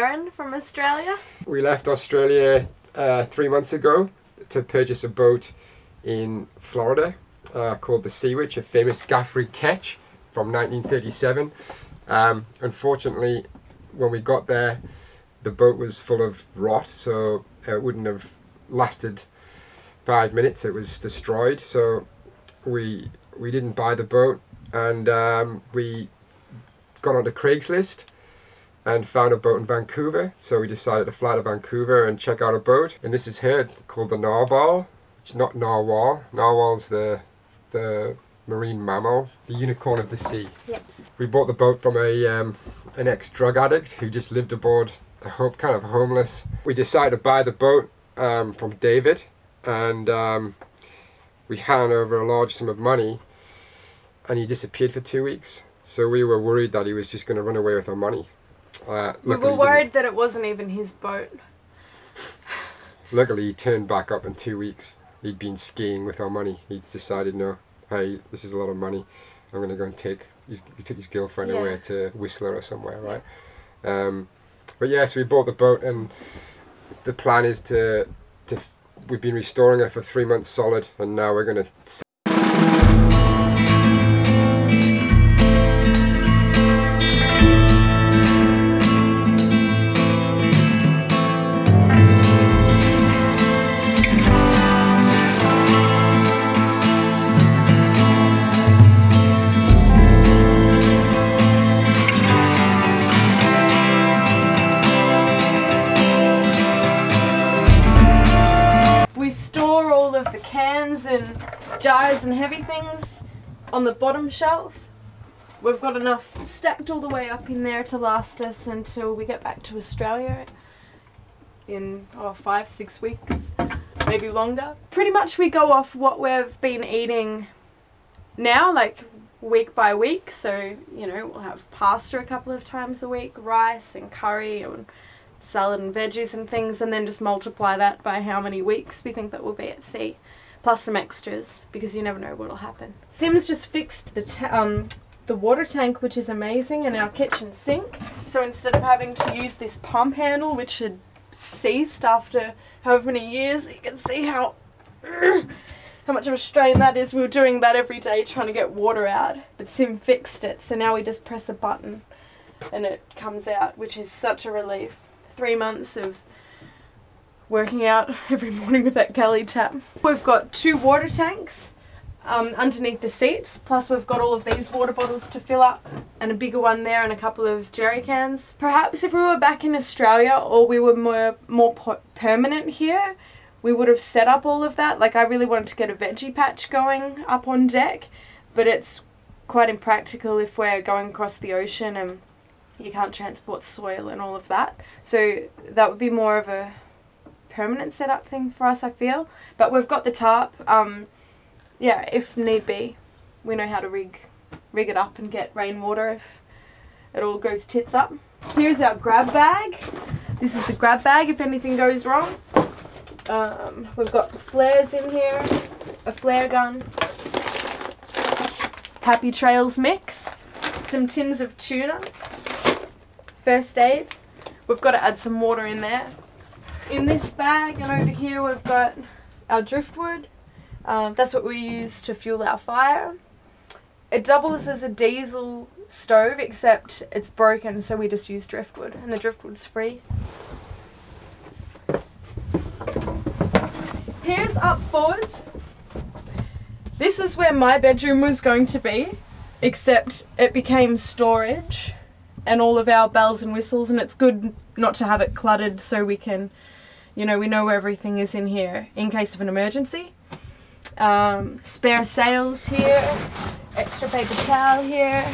Erin from Australia. We left Australia 3 months ago to purchase a boat in Florida called the Sea Witch, a famous Gaffrey ketch from 1937. Unfortunately, when we got there, the boat was full of rot, so it wouldn't have lasted 5 minutes. It was destroyed, so we didn't buy the boat, and we got onto Craigslist and found a boat in Vancouver. So we decided to fly to Vancouver and check out a boat, and this is here called the Narval. It's not narwhal. Narwhal's the marine mammal, the unicorn of the sea. Yep. We bought the boat from a an ex-drug addict who just lived aboard, kind of homeless. We decided to buy the boat from David, and we handed over a large sum of money, and he disappeared for 2 weeks. So we were worried that he was just going to run away with our money. We were worried that it wasn't even his boat. Luckily, he turned back up in 2 weeks. He'd been skiing with our money. He decided, no, hey, this is a lot of money. I'm going to go and take. He took his girlfriend away to Whistler or somewhere, right? But yes, we bought the boat, and the plan is to we've been restoring her for 3 months solid, and now we're going to. Jars and heavy things on the bottom shelf. We've got enough stacked all the way up in there to last us until we get back to Australia in 5-6 weeks, maybe longer. Pretty much we go off what we've been eating now, like week by week. So, you know, we'll have pasta a couple of times a week, rice and curry and salad and veggies and things, and then just multiply that by how many weeks we think that we'll be at sea. Plus some extras, because you never know what'll happen. Sim's just fixed the water tank, which is amazing, and our kitchen sink. So instead of having to use this pump handle, which had ceased after however many years, you can see how much of a strain that is. We were doing that every day, trying to get water out. But Sim fixed it, so now we just press a button and it comes out, which is such a relief. 3 months of working out every morning with that galley tap. We've got 2 water tanks underneath the seats, plus we've got all of these water bottles to fill up, and a bigger one there, and a couple of jerry cans. Perhaps if we were back in Australia, or we were more permanent here, we would have set up all of that. Like, I really wanted to get a veggie patch going up on deck, but it's quite impractical if we're going across the ocean and you can't transport soil and all of that. So that would be more of a permanent setup thing for us, I feel, but we've got the tarp. Yeah, if need be, we know how to rig it up and get rainwater if it all goes tits up. Here's our grab bag. This is the grab bag if anything goes wrong. We've got flares in here, a flare gun, Happy Trails mix, some tins of tuna, first aid. We've got to add some water in there. In this bag, and over here we've got our driftwood. That's what we use to fuel our fire. It doubles as a diesel stove, except it's broken, so we just use driftwood, and the driftwood's free. Here's up forwards. This is where my bedroom was going to be, except it became storage and all of our bells and whistles, and it's good not to have it cluttered, so we can, you know, we know where everything is in here in case of an emergency. Spare sails here, extra paper towel here,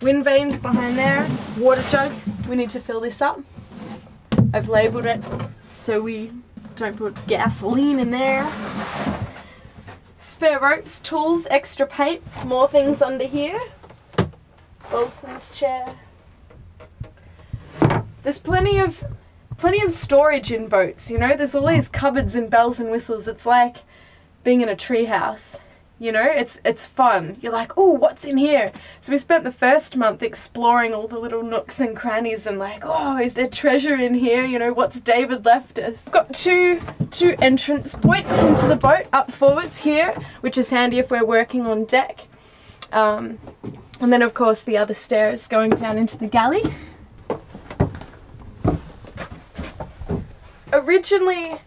wind vanes behind there, water jug. We need to fill this up. I've labelled it so we don't put gasoline in there. Spare ropes, tools, extra paint, more things under here. Wilson's chair. There's plenty of storage in boats, you know. There's all these cupboards and bells and whistles. It's like being in a treehouse. You know, it's fun. You're like, oh, what's in here? So we spent the first month exploring all the little nooks and crannies and like, oh, is there treasure in here? You know, what's David left us? We've got two entrance points into the boat up forwards here, which is handy if we're working on deck. And then of course the other stairs going down into the galley. Originally,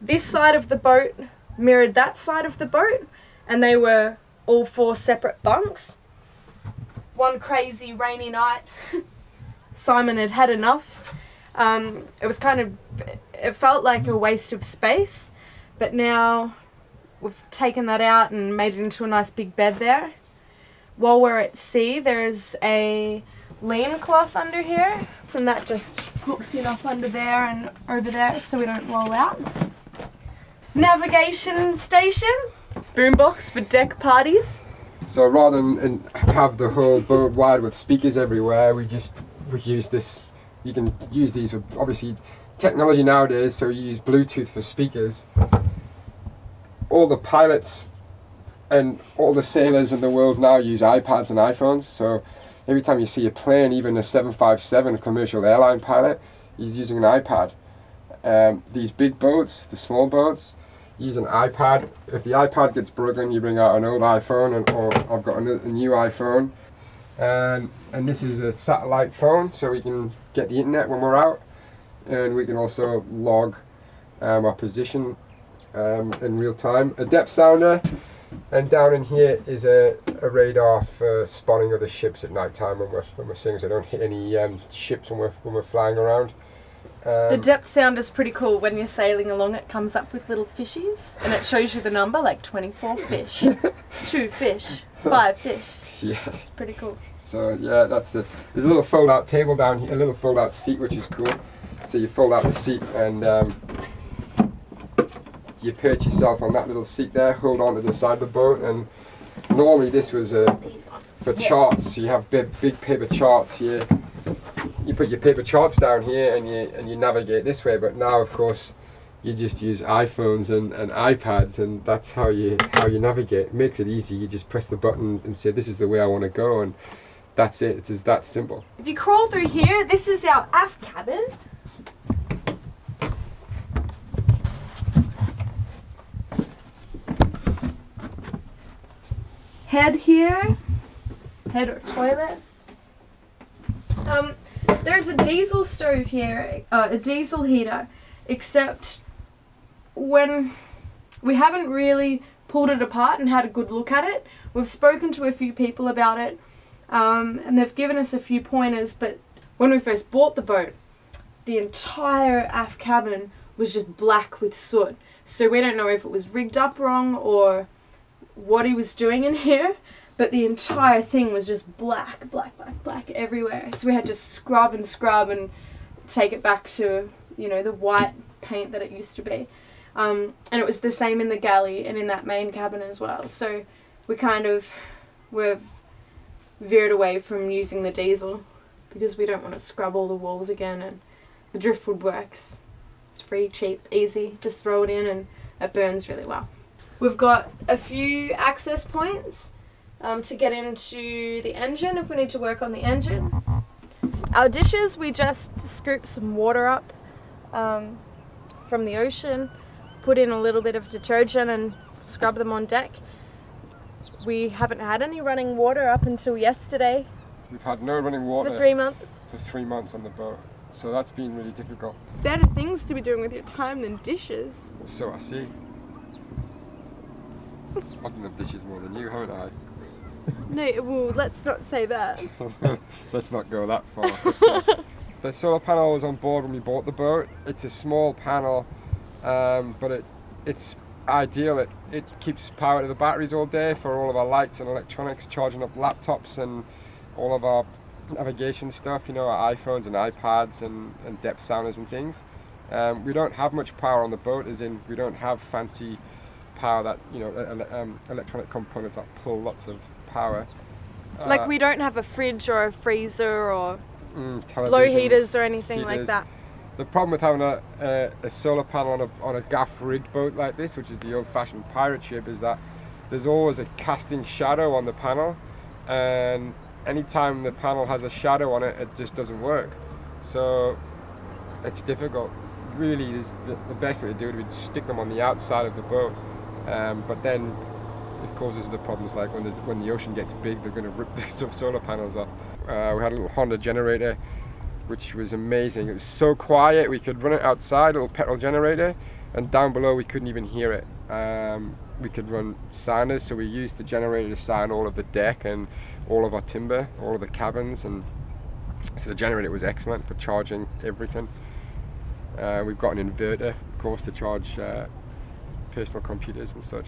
this side of the boat mirrored that side of the boat, and they were all four separate bunks. One crazy rainy night, Simon had had enough. It was kind of, it felt like a waste of space, but now we've taken that out and made it into a nice big bed there. While we're at sea, there's a lean cloth under here, and that just hooks in up under there and over there so we don't roll out. Navigation station. Boombox for deck parties. So rather than have the whole boat wide with speakers everywhere, we use this. You can use these with obviously technology nowadays, so you use Bluetooth for speakers. All the pilots and all the sailors in the world now use iPads and iPhones, so every time you see a plane, even a 757, a commercial airline pilot, he's using an iPad. These big boats, the small boats, use an iPad. If the iPad gets broken, you bring out an old iPhone, or I've got a new iPhone. And this is a satellite phone, so we can get the internet when we're out, and we can also log our position in real time. A depth sounder, and down in here is a radar for spotting other ships at night time when we're seeing, so don't hit any ships when we're flying around. The depth sound is pretty cool. When you're sailing along, it comes up with little fishies and it shows you the number, like 24 fish, 2 fish, 5 fish. Yeah. It's pretty cool. So yeah, that's there's a little fold out table down here, a little fold out seat, which is cool. So you fold out the seat and you perch yourself on that little seat there, hold on to the side of the boat, and normally this was for charts. So you have big paper charts here. You put your paper charts down here and you navigate this way, but now of course you just use iPhones and iPads, and that's how you navigate. It makes it easy. You just press the button and say, this is the way I want to go, and that's it. It's just that simple. If you crawl through here, this is our aft cabin. Head here, head or toilet. There's a diesel stove here, a diesel heater, except when we haven't really pulled it apart and had a good look at it. We've spoken to a few people about it, and they've given us a few pointers, but when we first bought the boat, the entire aft cabin was just black with soot. So we don't know if it was rigged up wrong or what he was doing in here. But the entire thing was just black, black, black, black everywhere. So we had to scrub and scrub and take it back to, you know, the white paint that it used to be. And it was the same in the galley and in that main cabin as well. So we kind of were veered away from using the diesel because we don't want to scrub all the walls again, and the driftwood works. It's free, cheap, easy. Just throw it in and it burns really well. We've got a few access points to get into the engine if we need to work on the engine. Our dishes, we just scoop some water up from the ocean, put in a little bit of detergent and scrub them on deck. We haven't had any running water up until yesterday. We've had no running water for 3 months. For 3 months on the boat, so that's been really difficult. Better things to be doing with your time than dishes. So I see. I've done the dishes more than you, haven't I? No, well, let's not say that. Let's not go that far. The solar panel was on board when we bought the boat. It's a small panel, but it's ideal. It keeps power to the batteries all day for all of our lights and electronics, charging up laptops and all of our navigation stuff, you know, our iPhones and iPads and depth sounders and things. We don't have much power on the boat, as in we don't have fancy power that, you know, electronic components that pull lots of power. Like we don't have a fridge or a freezer or blow heaters or anything like that. The problem with having a solar panel on a gaff rigged boat like this, which is the old fashioned pirate ship, is that there's always a casting shadow on the panel, and anytime the panel has a shadow on it, it just doesn't work. So it's difficult. Really, is the best way to do it would stick them on the outside of the boat, but then it causes the problems like when the ocean gets big, they're going to rip the solar panels off. We had a little Honda generator, which was amazing. It was so quiet, we could run it outside, a little petrol generator, and down below we couldn't even hear it. We could run signers, so we used the generator to sign all of the deck and all of our timber, all of the cabins, and so the generator was excellent for charging everything. We've got an inverter, of course, to charge personal computers and such.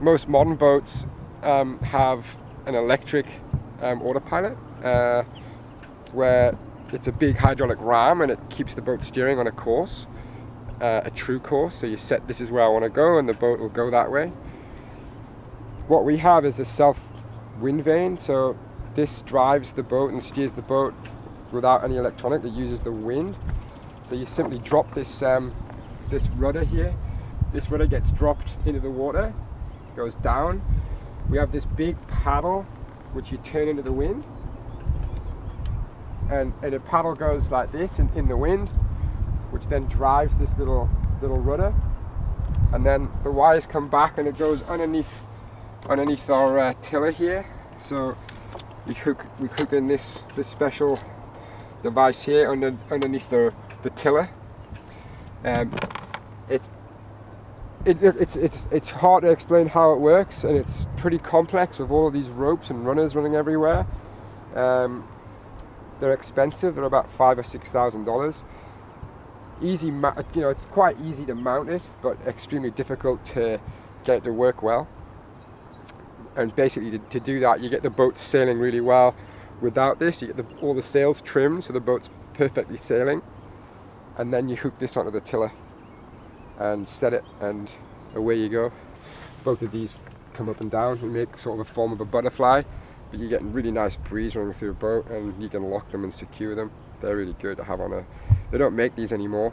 Most modern boats have an electric autopilot where it's a big hydraulic ram and it keeps the boat steering on a course, a true course. So you set, this is where I want to go, and the boat will go that way. What we have is a self wind vane, so this drives the boat and steers the boat without any electronic. It uses the wind. So you simply drop this this rudder here. This rudder gets dropped into the water, goes down. We have this big paddle which you turn into the wind, and the paddle goes like this in the wind, which then drives this little rudder, and then the wires come back and it goes underneath our tiller here. So we hook in this special device here underneath the tiller. It's hard to explain how it works, and it's pretty complex with all of these ropes and runners running everywhere. They're expensive. They're about $5,000 or $6,000. Easy, you know, it's quite easy to mount it, but extremely difficult to get it to work well. And basically, to do that, you get the boat sailing really well. Without this, you get all the sails trimmed, so the boat's perfectly sailing. And then you hook this onto the tiller and set it, and away you go. Both of these come up and down and make sort of a form of a butterfly, but you get a really nice breeze running through a boat, and you can lock them and secure them. They're really good to have on a... They don't make these anymore.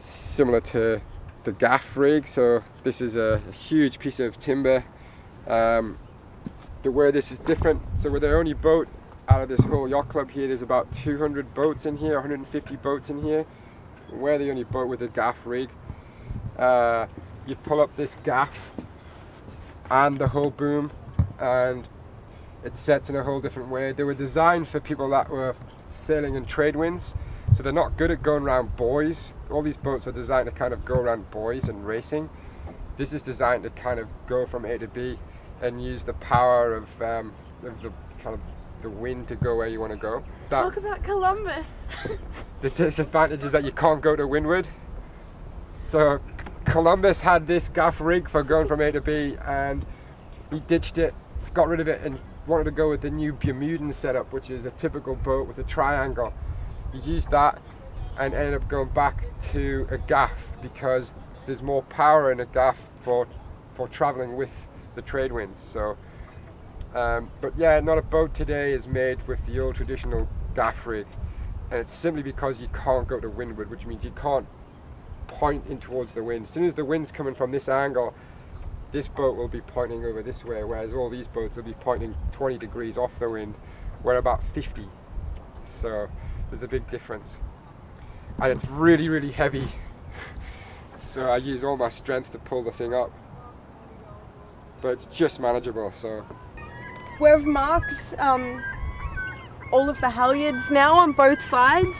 Similar to the gaff rig, so this is a huge piece of timber. The way this is different, so we're the only boat out of this whole yacht club here. There's about 200 boats in here, 150 boats in here. We're the only boat with a gaff rig. You pull up this gaff and the whole boom, and it sets in a whole different way. They were designed for people that were sailing in trade winds, so they're not good at going around buoys. All these boats are designed to kind of go around buoys and racing. This is designed to kind of go from A to B and use the power of the kind of the wind to go where you want to go. Talk about Columbus! The disadvantage is that you can't go to windward. So Columbus had this gaff rig for going from A to B, and he ditched it, got rid of it, and wanted to go with the new Bermudan setup, which is a typical boat with a triangle. He used that and ended up going back to a gaff because there's more power in a gaff for traveling with the trade winds. So, but yeah, not a boat today is made with the old traditional gaff rig, and it's simply because you can't go to windward, which means you can't point in towards the wind. As soon as the wind's coming from this angle, this boat will be pointing over this way, whereas all these boats will be pointing 20 degrees off the wind. We're about 50, so there's a big difference. And it's really, really heavy, so I use all my strength to pull the thing up, but it's just manageable. So we've marked all of the halyards now on both sides,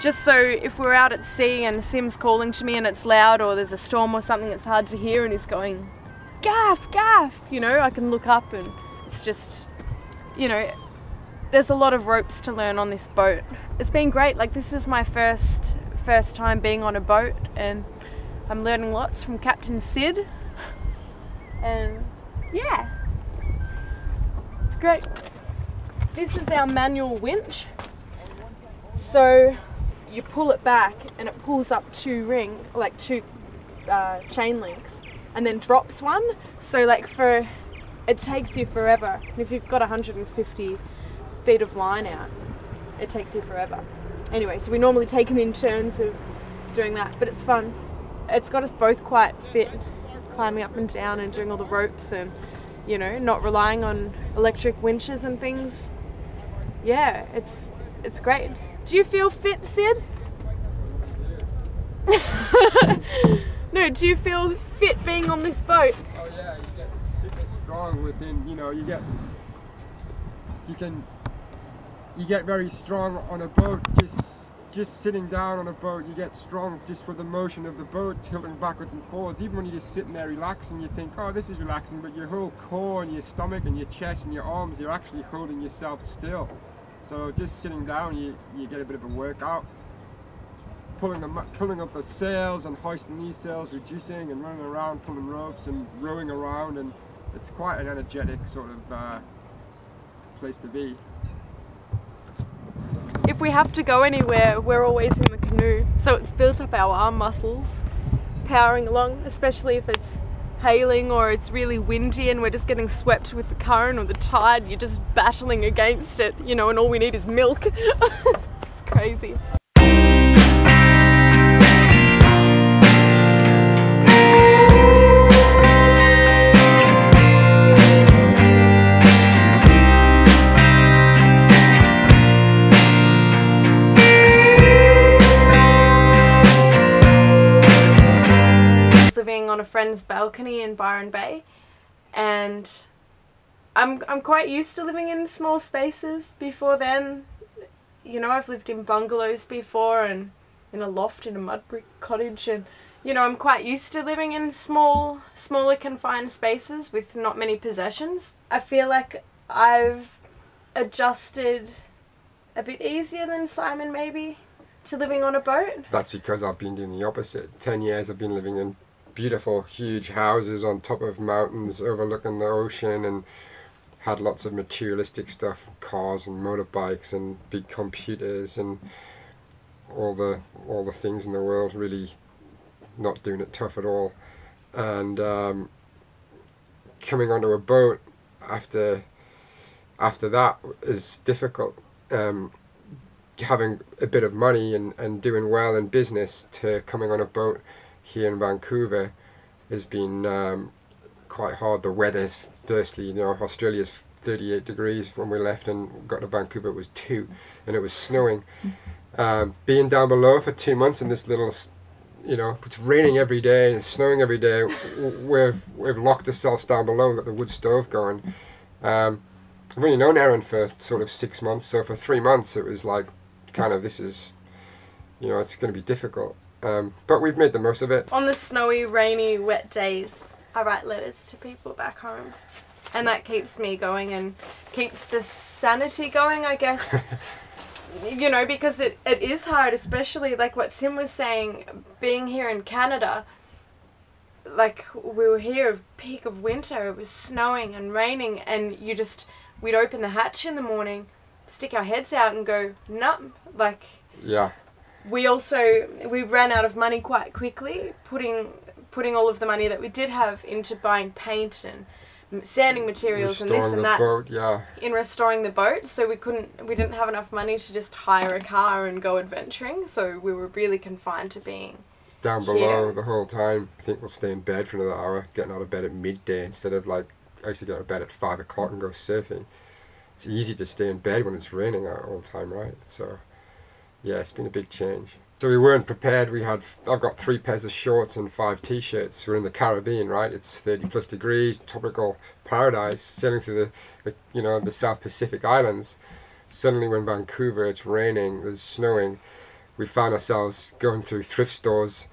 just so if we're out at sea and Sim's calling to me and it's loud, or there's a storm or something that's hard to hear and he's going gaff, gaff, you know, I can look up, and it's just, you know, there's a lot of ropes to learn on this boat. It's been great. Like, this is my first time being on a boat, and I'm learning lots from Captain Sid, and yeah, it's great. This is our manual winch, so you pull it back and it pulls up two chain links, and then drops one. So like for, it takes you forever. And if you've got 150 feet of line out, it takes you forever. Anyway, so we normally take them in turns of doing that, but it's fun. It's got us both quite fit climbing up and down and doing all the ropes and, you know, not relying on electric winches and things. Yeah, it's great. Do you feel fit, Sid? No, do you feel fit being on this boat? Oh yeah, you get super strong within, you know, you get very strong on a boat, just sitting down on a boat. You get strong just for the motion of the boat, tilting backwards and forwards. Even when you're just sitting there relaxing, you think, oh, this is relaxing, but your whole core and your stomach and your chest and your arms, you're actually holding yourself still. So just sitting down, you get a bit of a workout. Pulling up the sails and hoisting these sails, reducing and running around, pulling ropes and rowing around, and it's quite an energetic sort of place to be. If we have to go anywhere, we're always in the canoe, so it's built up our arm muscles, powering along, especially if it's hailing or it's really windy and we're just getting swept with the current or the tide, you're just battling against it, you know, and all we need is milk. It's crazy. On a friend's balcony in Byron Bay, and I'm quite used to living in small spaces. Before then, you know, I've lived in bungalows before and in a loft in a mud brick cottage, and you know, I'm quite used to living in smaller confined spaces with not many possessions. I feel like I've adjusted a bit easier than Simon maybe to living on a boat. That's because I've been doing the opposite. 10 years I've been living in beautiful huge houses on top of mountains overlooking the ocean, and had lots of materialistic stuff, cars and motorbikes and big computers and all the things in the world, really not doing it tough at all. And coming onto a boat after that is difficult. Having a bit of money and doing well in business to coming on a boat here in Vancouver has been quite hard. The weather's, firstly, you know, Australia's 38 degrees when we left and got to Vancouver, it was 2, and it was snowing. Being down below for 2 months in this little, you know, it's raining every day and it's snowing every day. We've locked ourselves down below and got the wood stove going. I've only known Erin for sort of 6 months, so for 3 months it was like, kind of, this is, you know, it's going to be difficult. But we've made the most of it. On the snowy, rainy, wet days, I write letters to people back home. And that keeps me going and keeps the sanity going, I guess. You know, because it is hard, especially like what Sim was saying, being here in Canada. Like, we were here, peak of winter, it was snowing and raining, and you just, we'd open the hatch in the morning, stick our heads out and go numb, like... Yeah. We ran out of money quite quickly, putting all of the money that we did have into buying paint and sanding materials and this and that in restoring the boat. So we didn't have enough money to just hire a car and go adventuring. So we were really confined to being down below the whole time. I think we'll stay in bed for another hour, getting out of bed at midday instead of, like, I used to get out of bed at 5 o'clock and go surfing. It's easy to stay in bed when it's raining out all the time, right? So. Yeah, it's been a big change. So we weren't prepared. I've got 3 pairs of shorts and 5 t-shirts. We're in the Caribbean, right? It's 30 plus degrees, tropical paradise, sailing through the you know, the South Pacific Islands. Suddenly we're in Vancouver, it's raining, it's snowing. We found ourselves going through thrift stores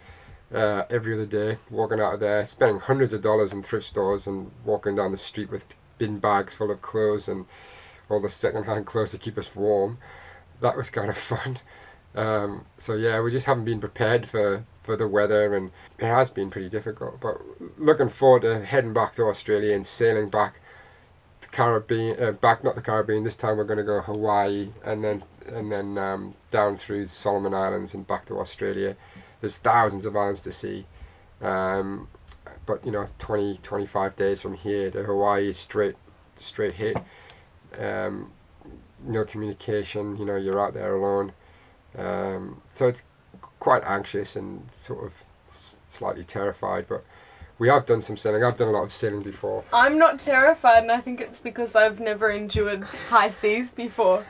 every other day, walking out of there, spending hundreds of dollars in thrift stores and walking down the street with bin bags full of clothes and all the second-hand clothes to keep us warm. That was kind of fun. So yeah, we just haven't been prepared for the weather, and it has been pretty difficult, but looking forward to heading back to Australia and sailing back the Caribbean, not the Caribbean, this time we're going to go Hawaii and then down through the Solomon Islands and back to Australia. There's thousands of islands to see, but you know, 20-25 days from here to Hawaii, straight hit, no communication, you know, you're out there alone. So it's quite anxious and sort of slightly terrified, but We have done some sailing. I've done a lot of sailing before. I'm not terrified, and I think it's because I've never endured high seas before.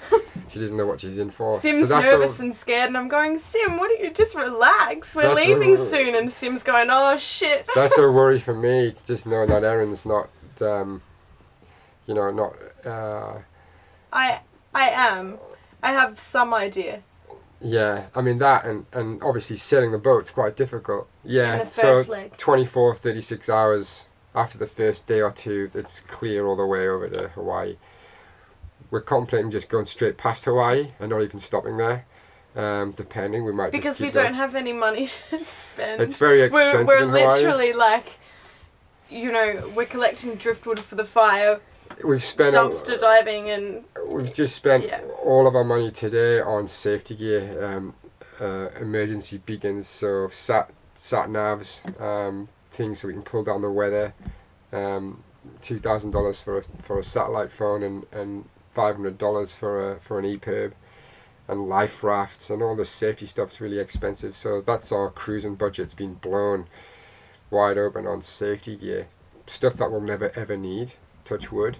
She doesn't know what she's in for. Sim's nervous and scared, and I'm going, Sim, why don't you just relax? We're leaving soon, and Sim's going, oh shit. That's a worry for me, just knowing that Erin's not, you know, not... I am. I have some idea. Yeah, I mean that, and obviously sailing the boat's quite difficult. Yeah, so 24, 36 hours after the first day or two, it's clear all the way over to Hawaii. We're contemplating just going straight past Hawaii and not even stopping there. Depending, we might because just we don't have any money to spend. It's very expensive. We're literally like, you know, we're collecting driftwood for the fire. We've spent dumpster diving, and we've just spent all of our money today on safety gear, emergency beacons, so sat navs, things so we can pull down the weather. $2,000 for a satellite phone, and $500 for an EPIRB, and life rafts, and all the safety stuff's really expensive. So that's our cruising budget's been blown wide open on safety gear, stuff that we'll never ever need. Touch wood,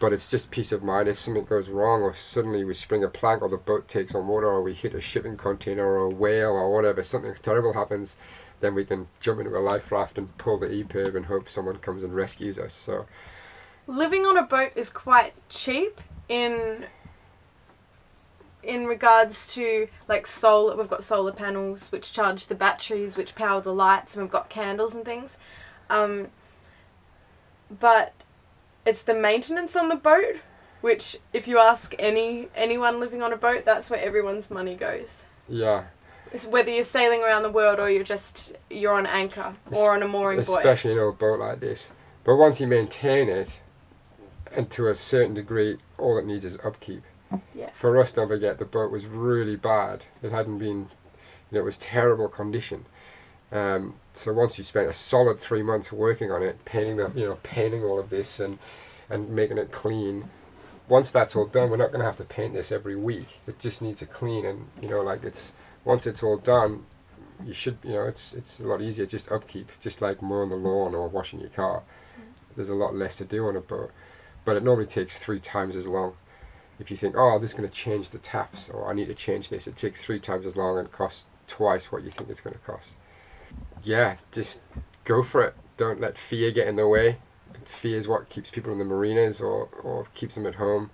but it's just peace of mind if something goes wrong, or suddenly we spring a plank, or the boat takes on water, or we hit a shipping container or a whale or whatever, something terrible happens, then we can jump into a life raft and pull the EPIRB and hope someone comes and rescues us. So living on a boat is quite cheap in regards to like solar. We've got solar panels which charge the batteries which power the lights, and we've got candles and things, but it's the maintenance on the boat, which if you ask anyone living on a boat, that's where everyone's money goes. Yeah. It's whether you're sailing around the world or you're on anchor or on a mooring buoy. Especially in a boat like this. But once you maintain it, and to a certain degree, all it needs is upkeep. Yeah. For us, don't forget, the boat was really bad. It hadn't been, you know, it was terrible condition. So once you spent a solid 3 months working on it, painting the, you know, painting all of this and making it clean, once that's all done, we're not going to have to paint this every week. It just needs a clean, and you know, like it's once it's all done, you should, you know, it's a lot easier. Just upkeep, just like mowing the lawn or washing your car. There's a lot less to do on a boat, but it normally takes 3 times as long. If you think, oh, this is going to change the taps, or I need to change this, it takes 3 times as long and costs twice what you think it's going to cost. Yeah, just go for it. Don't let fear get in the way. Fear is what keeps people in the marinas, or keeps them at home,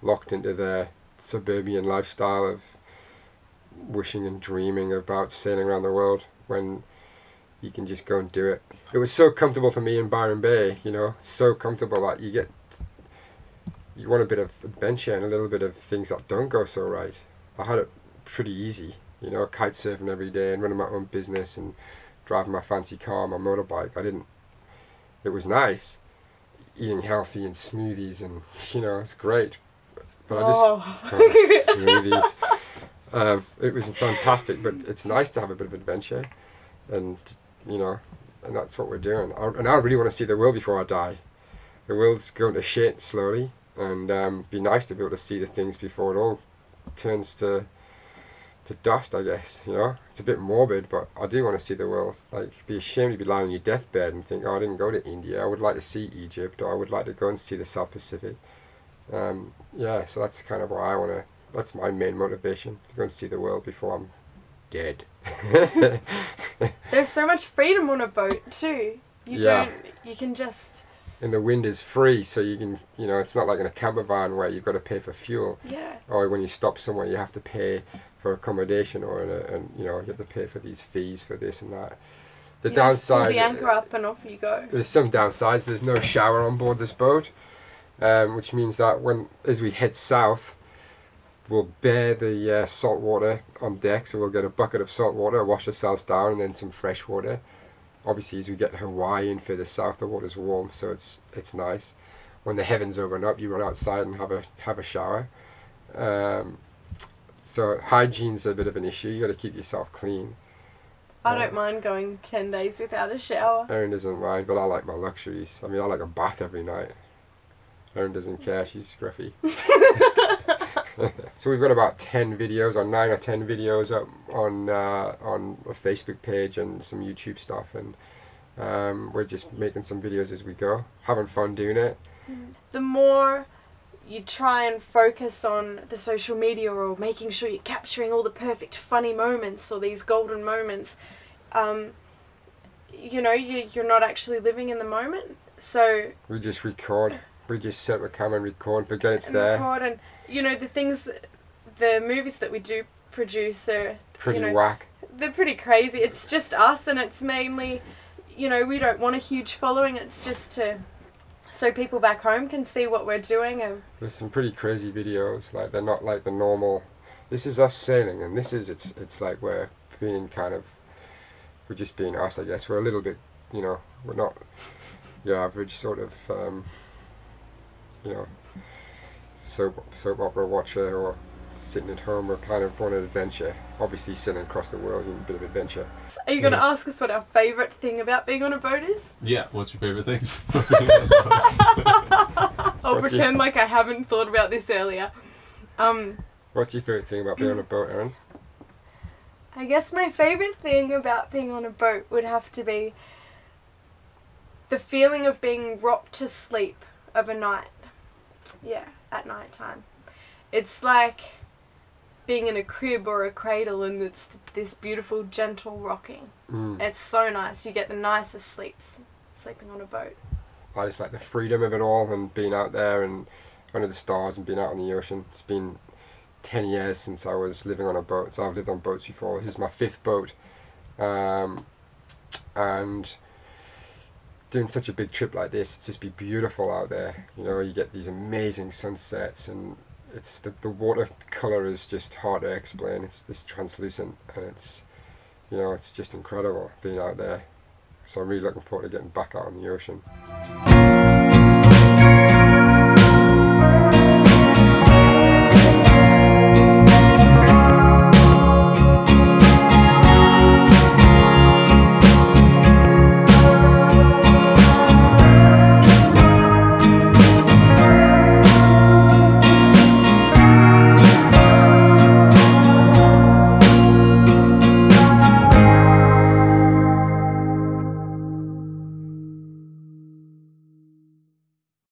locked into their suburban lifestyle of wishing and dreaming about sailing around the world when you can just go and do it. It was so comfortable for me in Byron Bay, you know, so comfortable that you want a bit of adventure and a little bit of things that don't go so right. I had it pretty easy. You know, kite surfing every day and running my own business and driving my fancy car, my motorbike. It was nice, eating healthy and smoothies, and you know, it's great. But smoothies. It was fantastic, but it's nice to have a bit of adventure, and you know, and that's what we're doing. And I really want to see the world before I die. The world's going to shit slowly, and be nice to be able to see the things before it all turns to dust, I guess. You know, it's a bit morbid, but I do want to see the world. Like, it'd be ashamed to be lying on your deathbed and think, oh, I didn't go to India, I would like to see Egypt, or I would like to go and see the South Pacific. Yeah, so that's kind of why I want to, that's my main motivation, to go and see the world before I'm dead. There's so much freedom on a boat too. You can just... And the wind is free, so you can, you know, it's not like in a camper van where you've got to pay for fuel. Yeah. Or when you stop somewhere you have to pay for accommodation, or and you know, you have to pay for these fees for this and that. The downside, the anchor up and off you go. There's some downsides. There's no shower on board this boat, which means that as we head south, we'll bear the salt water on deck, so we'll get a bucket of salt water, wash ourselves down, and then some fresh water. Obviously, as we get to Hawaii and further south, the water's warm, so it's nice. When the heavens open up, you run outside and have a shower. So hygiene's a bit of an issue. You got to keep yourself clean. I don't mind going 10 days without a shower. Erin doesn't mind, but I like my luxuries. I mean, I like a bath every night. Erin doesn't care. She's scruffy. So we've got about 10 videos, or 9 or 10 videos up on a Facebook page and some YouTube stuff, and We're just making some videos as we go, having fun doing it. The more you try and focus on the social media or making sure you're capturing all the perfect funny moments or these golden moments, you know, you're not actually living in the moment. So we just record, we just set the camera and record, forget it's there. Record, and you know, the things that, the movies that we do produce are pretty whack. They're pretty crazy. It's just us, and it's mainly, you know, we don't want a huge following. It's just to, so people back home can see what we're doing. And there's some pretty crazy videos. Like, they're not like the normal. This is us sailing, and this is, it's like we're being kind of, we're just being us, I guess. We're a little bit, you know, we're not your average sort of, you know, soap opera watcher or sitting at home. We're kind of on an adventure. Obviously, sailing across the world is a bit of adventure. Are you going to ask us what our favourite thing about being on a boat is? Yeah, what's your favourite thing? I'll pretend like I haven't thought about this earlier. What's your favourite thing about being on a boat, Erin? I guess my favourite thing about being on a boat would have to be the feeling of being rocked to sleep overnight. Yeah, at night time. It's like being in a crib or a cradle, and it's this beautiful, gentle rocking. It's so nice. You get the nicest sleeps sleeping on a boat. I just like the freedom of it all, and being out there and under the stars and being out on the ocean. It's been 10 years since I was living on a boat, so I've lived on boats before. This is my 5th boat, and doing such a big trip like this, it's just be beautiful out there. You know, you get these amazing sunsets, and it's the water color is just hard to explain. It's this translucent, and it's, you know, it's just incredible being out there. So I'm really looking forward to getting back out on the ocean.